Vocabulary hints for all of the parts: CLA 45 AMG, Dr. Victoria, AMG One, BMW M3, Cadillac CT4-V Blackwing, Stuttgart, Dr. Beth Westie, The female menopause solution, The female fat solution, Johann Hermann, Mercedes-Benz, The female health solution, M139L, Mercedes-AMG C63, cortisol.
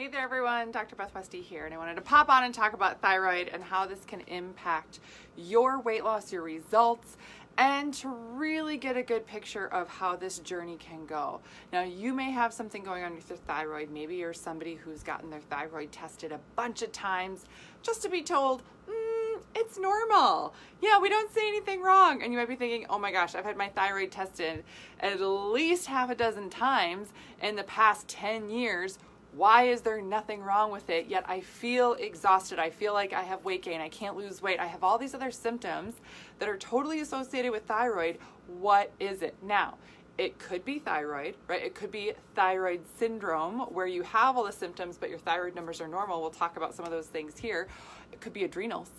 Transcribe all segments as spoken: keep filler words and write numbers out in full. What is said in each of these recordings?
Hey there everyone, Doctor Beth Westie here, and I wanted to pop on and talk about thyroid and how this can impact your weight loss, your results, and to really get a good picture of how this journey can go. Now, you may have something going on with your thyroid. Maybe you're somebody who's gotten their thyroid tested a bunch of times just to be told, mm, it's normal. Yeah, we don't see anything wrong. And you might be thinking, oh my gosh, I've had my thyroid tested at least half a dozen times in the past ten years. Why is there nothing wrong with it? Yet I feel exhausted. I feel like I have weight gain. I can't lose weight. I have all these other symptoms that are totally associated with thyroid. What is it? Now, it could be thyroid, right? It could be thyroid syndrome where you have all the symptoms, but your thyroid numbers are normal. We'll talk about some of those things here. It could be adrenals,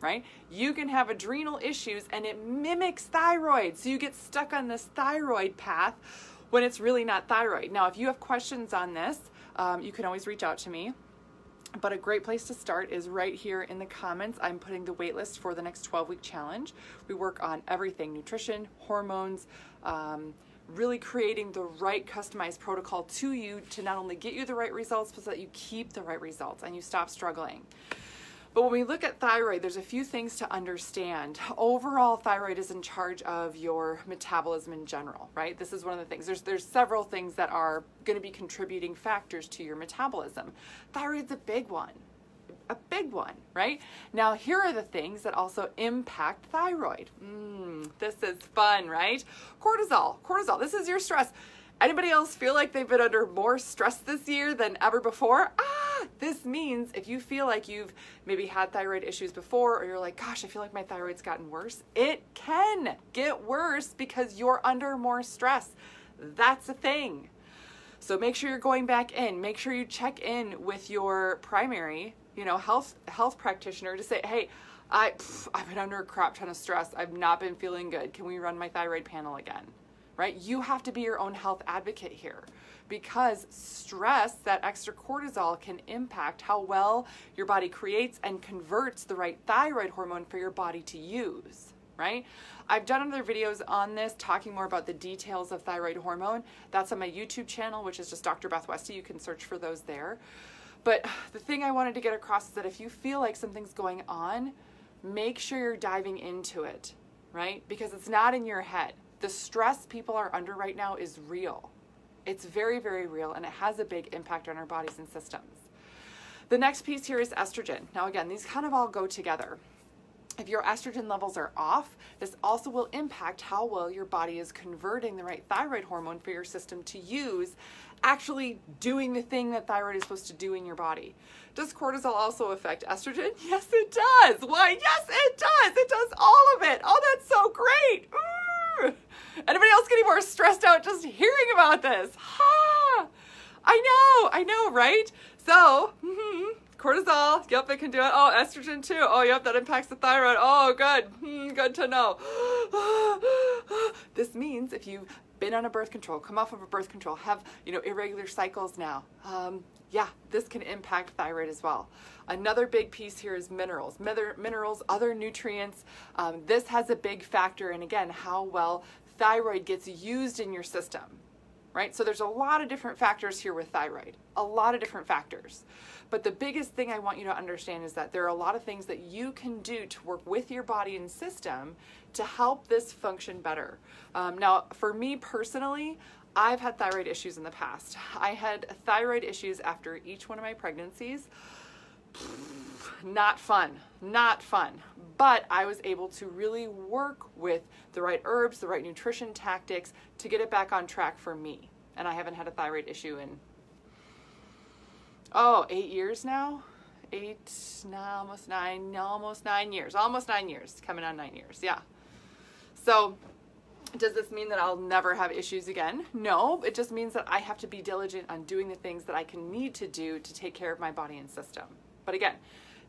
right? You can have adrenal issues and it mimics thyroid. So you get stuck on this thyroid path when it's really not thyroid. Now, if you have questions on this, Um, you can always reach out to me, but a great place to start is right here in the comments. I'm putting the wait list for the next twelve week challenge. We work on everything, nutrition, hormones, um, really creating the right customized protocol to you to not only get you the right results, but so that you keep the right results and you stop struggling. But when we look at thyroid, there's a few things to understand. Overall, thyroid is in charge of your metabolism in general, right? This is one of the things. There's, there's several things that are going to be contributing factors to your metabolism. Thyroid's a big one, a big one, right? Now, here are the things that also impact thyroid. Mm, this is fun, right? Cortisol, cortisol, this is your stress. Anybody else feel like they've been under more stress this year than ever before? Ah! This means if you feel like you've maybe had thyroid issues before, or you're like, gosh, I feel like my thyroid's gotten worse, it can get worse because you're under more stress. That's a thing. So make sure you're going back in. Make sure you check in with your primary, you know, health health practitioner to say, hey, I, pff, I've been under a crap ton of stress. I've not been feeling good. Can we run my thyroid panel again? Right? You have to be your own health advocate here because stress, that extra cortisol, can impact how well your body creates and converts the right thyroid hormone for your body to use, right? I've done other videos on this talking more about the details of thyroid hormone. That's on my YouTube channel, which is just Doctor Beth Westie. You can search for those there. But the thing I wanted to get across is that if you feel like something's going on, make sure you're diving into it, right? Because it's not in your head. The stress people are under right now is real. It's very, very real, and it has a big impact on our bodies and systems. The next piece here is estrogen. Now again, these kind of all go together. If your estrogen levels are off, this also will impact how well your body is converting the right thyroid hormone for your system to use, actually doing the thing that thyroid is supposed to do in your body. Does cortisol also affect estrogen? Yes, it does. Why? Yes, it does. It does all of it. Oh, that's so great. Ooh. Anybody else getting more stressed out just hearing about this? Ha! I know, I know, right? So, mm-hmm, cortisol, yep, it can do it. Oh, estrogen too. Oh, yep, that impacts the thyroid. Oh, good, mm, good to know. This means if you've been on a birth control, come off of a birth control, have, you know, irregular cycles now, um, yeah, this can impact thyroid as well. Another big piece here is minerals, minerals, other nutrients. Um, this has a big factor in, again, how well thyroid gets used in your system, right? So there's a lot of different factors here with thyroid, a lot of different factors. But the biggest thing I want you to understand is that there are a lot of things that you can do to work with your body and system to help this function better. Um, now, for me personally, I've had thyroid issues in the past. I had thyroid issues after each one of my pregnancies. Not fun, not fun. But I was able to really work with the right herbs, the right nutrition tactics to get it back on track for me. And I haven't had a thyroid issue in, oh, eight years now? Eight, no, almost nine, almost nine years, almost nine years, coming on nine years, yeah. So, does this mean that I'll never have issues again? No, it just means that I have to be diligent on doing the things that I can need to do to take care of my body and system. But again,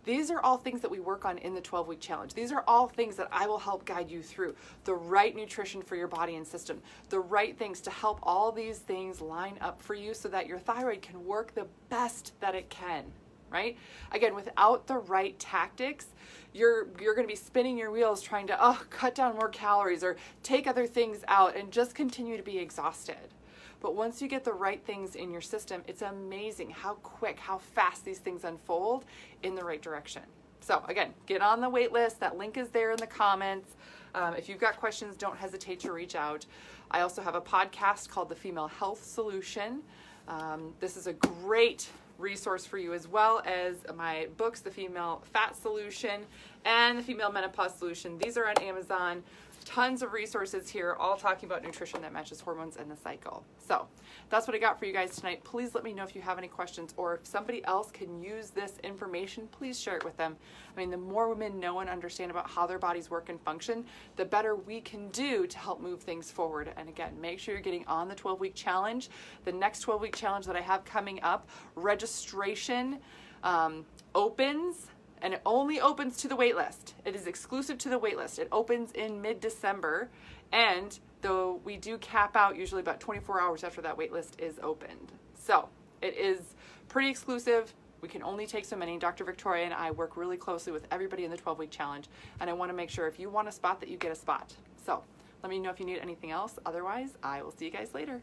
these are all things that we work on in the twelve week challenge. These are all things that I will help guide you through. The right nutrition for your body and system, the right things to help all these things line up for you so that your thyroid can work the best that it can. Right? Again, without the right tactics, you're you're going to be spinning your wheels trying to oh, cut down more calories or take other things out and just continue to be exhausted. But once you get the right things in your system, it's amazing how quick, how fast these things unfold in the right direction. So again, get on the wait list. That link is there in the comments. Um, if you've got questions, don't hesitate to reach out. I also have a podcast called The Female Health Solution. Um, this is a great resource for you, as well as my books, The Female Fat Solution and The Female Menopause Solution. These are on Amazon. Tons of resources here, all talking about nutrition that matches hormones and the cycle. So that's what I got for you guys tonight. Please let me know if you have any questions, or if somebody else can use this information, please share it with them. I mean, the more women know and understand about how their bodies work and function, the better we can do to help move things forward. And again, make sure you're getting on the twelve-week challenge. The next twelve-week challenge that I have coming up, registration um, opens. And it only opens to the waitlist. It is exclusive to the waitlist. It opens in mid-December, and though we do cap out usually about twenty-four hours after that waitlist is opened. So it is pretty exclusive. We can only take so many. Doctor Victoria and I work really closely with everybody in the twelve-week challenge, and I want to make sure if you want a spot that you get a spot. So let me know if you need anything else. Otherwise, I will see you guys later.